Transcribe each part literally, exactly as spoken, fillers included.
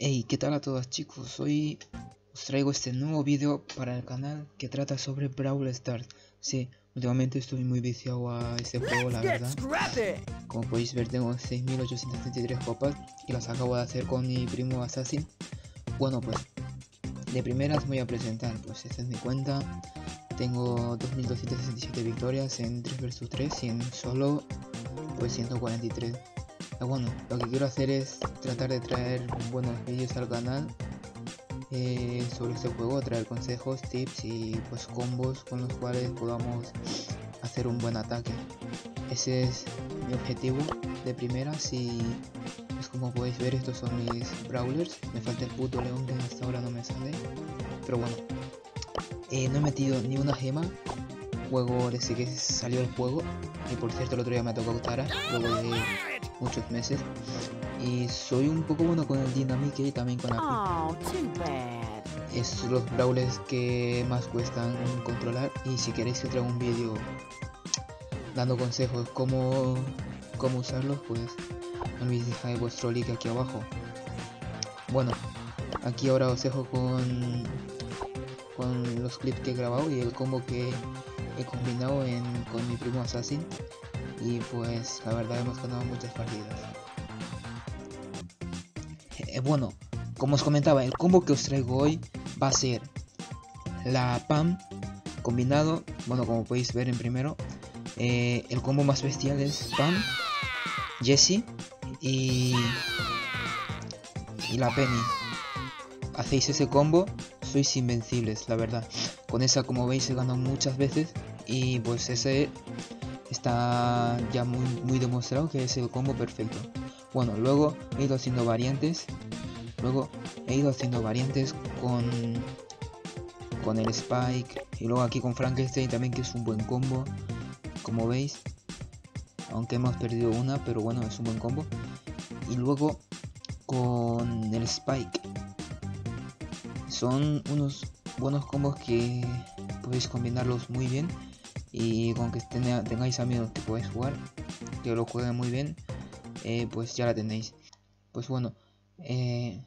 Hey, ¿qué tal a todos, chicos? Hoy os traigo este nuevo vídeo para el canal que trata sobre Brawl Stars. Sí, últimamente estoy muy viciado a este juego, la verdad. Como podéis ver, tengo seis mil ochocientas treinta y tres copas y las acabo de hacer con mi primo Assassin. Bueno, pues de primeras voy a presentar, pues esta es mi cuenta. Tengo dos mil doscientas sesenta y siete victorias en tres versus tres y en solo pues ciento cuarenta y tres. Bueno, lo que quiero hacer es tratar de traer buenos vídeos al canal eh, sobre este juego, traer consejos, tips y pues combos con los cuales podamos hacer un buen ataque. Ese es mi objetivo de primeras y pues como podéis ver, estos son mis brawlers. Me falta el puto león que hasta ahora no me sale, pero bueno, eh, no he metido ni una gema juego desde que salió el juego. Y por cierto, el otro día me ha tocado Tara luego de muchos meses, y soy un poco bueno con el Dynamic y también con Apple. Oh, es los brawlers que más cuestan controlar, y si queréis que traiga un vídeo dando consejos cómo, cómo usarlos, pues no olvidéis dejar vuestro like aquí abajo. Bueno, aquí ahora os dejo con, con los clips que he grabado y el combo que he combinado en, con mi primo Assassin. Y pues la verdad hemos ganado muchas partidas. Eh, bueno, como os comentaba, el combo que os traigo hoy va a ser la Pam combinado. Bueno, como podéis ver en primero, eh, el combo más bestial es Pam, Jessie y, y la Penny. Hacéis ese combo, sois invencibles, la verdad. Con esa, como veis, he ganado muchas veces y pues ese... está ya muy, muy demostrado que es el combo perfecto. Bueno, luego he ido haciendo variantes. Luego he ido haciendo variantes con, con el Spike. Y luego aquí con Frankenstein también, que es un buen combo. Como veis. Aunque hemos perdido una, pero bueno, es un buen combo. Y luego con el Spike. Son unos buenos combos que podéis combinarlos muy bien. Y con que tenga, tengáis amigos que podéis jugar, que lo jueguen muy bien, eh, pues ya la tenéis. Pues bueno, eh,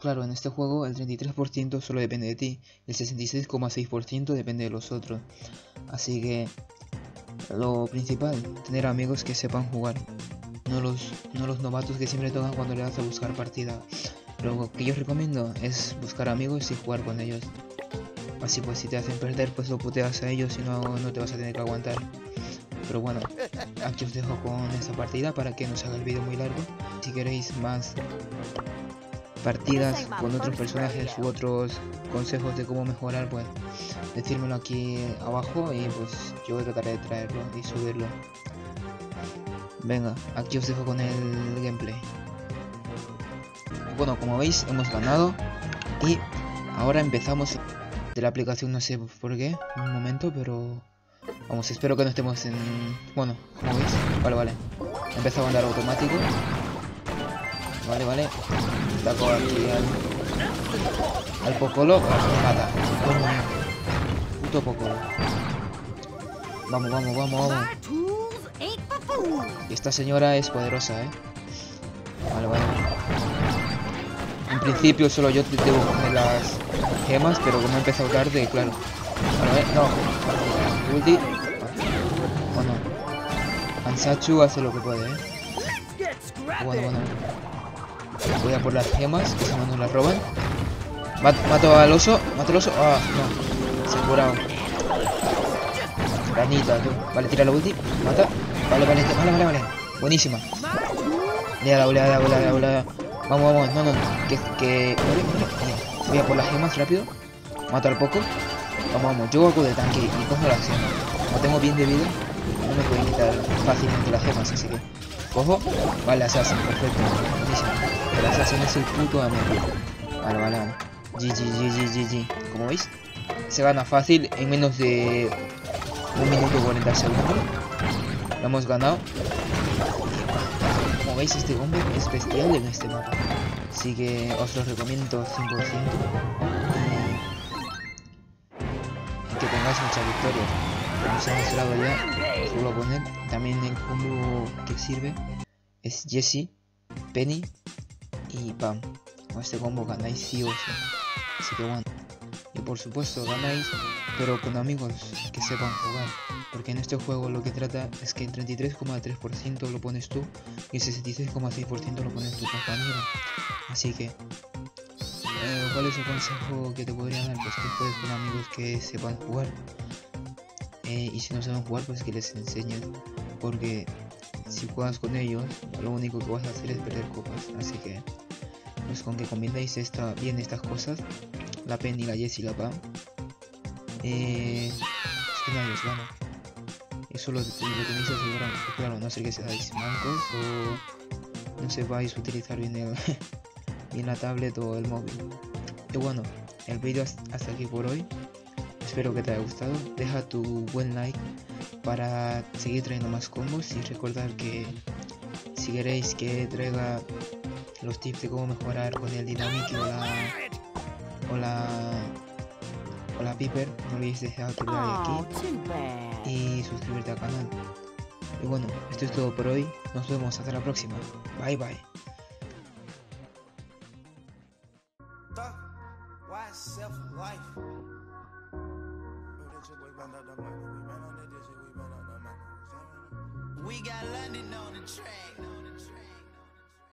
claro, en este juego el treinta y tres por ciento solo depende de ti, el sesenta y seis coma seis por ciento depende de los otros. Así que lo principal, tener amigos que sepan jugar, no los, no los novatos que siempre tocan cuando le das a buscar partida. Lo que yo recomiendo es buscar amigos y jugar con ellos. Así pues, si te hacen perder, pues lo puteas a ellos y no, no te vas a tener que aguantar. Pero bueno, aquí os dejo con esta partida para que no se haga el vídeo muy largo. Si queréis más partidas con otros personajes u otros consejos de cómo mejorar, pues decírmelo aquí abajo y pues yo trataré de traerlo y subirlo. Venga, aquí os dejo con el gameplay. Bueno, como veis, hemos ganado y ahora empezamos... de la aplicación, no sé por qué, un momento, pero vamos, espero que no estemos en... bueno, como veis, vale, vale, empieza a andar automático, vale, vale, taco aquí al, al Pocolo, vale, mata, puto Pocolo, vamos, vamos, vamos, vamos, esta señora es poderosa, eh, vale, vale, en principio solo yo te debo coger las... gemas, pero como he empezado tarde, claro. Bueno, eh, no. Ulti. Bueno. Ansachu hace lo que puede, eh. Bueno, bueno. Voy a por las gemas, que si no nos las roban. Mat mato al oso. Mato al oso. Ah, no. Se ha curado. Ranita, tú. Vale, tira la ulti. Mata. Vale, vale, vale, vale, vale. Buenísima. Oleada, oleada, oleada, oleada. Vamos, vamos. No, no, no. Que... que... voy a por las gemas rápido, mato al poco, vamos, vamos, yo hago de tanque y cojo las gemas, como tengo bien de vida, no me pueden quitar fácilmente las gemas, así que cojo, vale, Assassin, perfecto, buenísimo, el Assassin es el puto amigo, vale, vale, vale, G G G G G G, como veis, se gana fácil en menos de un minuto cuarenta segundos, lo hemos ganado, como veis, este combo es bestial en este mapa. Así que os los recomiendo cien por ciento y que tengáis mucha victoria. no se ha instalado ya, os vuelvo a poner. También el combo que sirve es Jessie, Penny y Pam. Con este combo ganáis sí o sí, así que bueno. Y por supuesto ganáis, pero con amigos que sepan jugar, porque en este juego lo que trata es que el treinta y tres coma tres por ciento lo pones tú y el sesenta y seis coma seis por ciento lo pones tu compañero. Así que, eh, ¿cuál es el consejo que te podría dar? Pues que juegues con amigos que sepan jugar, eh, y si no saben jugar pues que les enseñes, porque si juegas con ellos lo único que vas a hacer es perder copas. Así que pues con que combináis esta, bien estas cosas, la Penny, la Jessie y la Pam, eh, es que nadie os gana. Eso lo, lo tenéis asegurado, claro, no sé, que seáis mancos o no sepáis utilizar bien, el, bien la tablet o el móvil. Y bueno, el vídeo hasta aquí por hoy, espero que te haya gustado. Deja tu buen like para seguir trayendo más combos, y recordar que si queréis que traiga los tips de cómo mejorar con el Dynamic o la... Hola, hola Piper, no olvides dejar tu like aquí y suscribirte al canal. Y bueno, esto es todo por hoy, nos vemos hasta la próxima, bye bye. We got London on the track.